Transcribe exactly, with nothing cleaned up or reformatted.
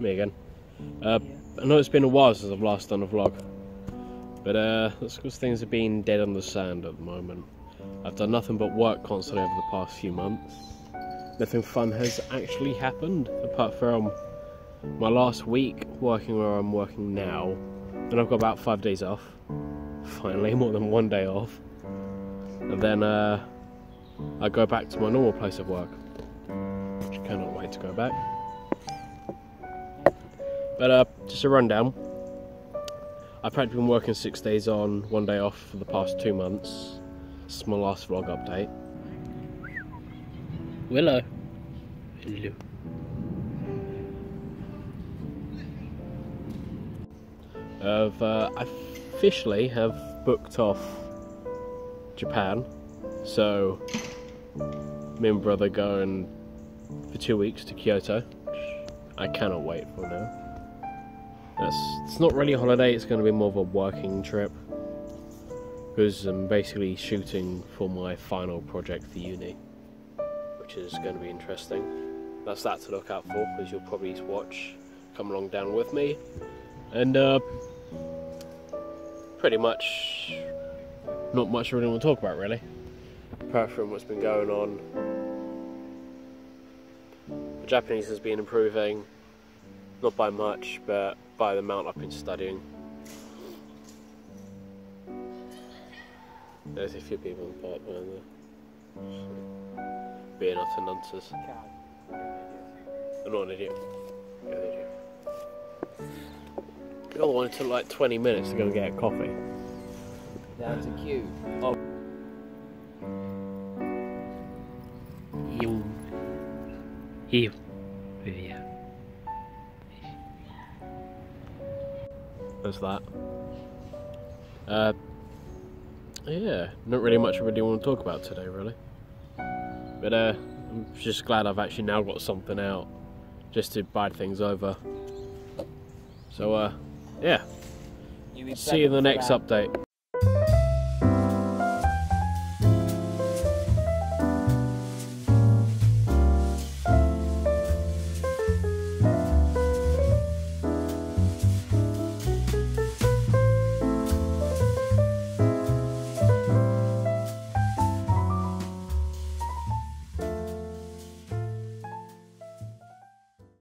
me again. Uh, I know it's been a while since I've last done a vlog, but uh, that's because things have been dead on the sand at the moment. I've done nothing but work constantly over the past few months. Nothing fun has actually happened, apart from my last week working where I'm working now. And I've got about five days off, finally, more than one day off. And then uh, I go back to my normal place of work, which I cannot wait to go back. But uh, just a rundown. I've practically been working six days on, one day off for the past two months. This is my last vlog update. Willow. Hello. I've, uh, I officially have booked off Japan, so me and brother going for two weeks to Kyoto, which I cannot wait for now. That's, it's not really a holiday, it's going to be more of a working trip, because I'm basically shooting for my final project for uni, which is going to be interesting. That's that to look out for, because you'll probably watch Come Along Down With Me, and uh, pretty much not much I really want to talk about, really, apart from what's been going on. The Japanese has been improving, not by much, but by the amount I've been studying. There's a few people in the park behind there. Being utter nonsense. I'm not an idiot. You're an idiot. I wanted to like twenty minutes to go and get a coffee. That's a queue. Oh. You. You. Yeah. There's that. Uh, yeah, not really much I really want to talk about today, really. But uh, I'm just glad I've actually now got something out, just to bide things over. So uh, yeah, see you in the next update.